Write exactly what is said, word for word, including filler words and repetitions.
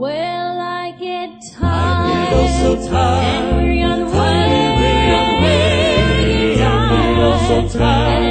Well, I get tired, I get also tired, angry and weary, angry and weary, I'm also tired.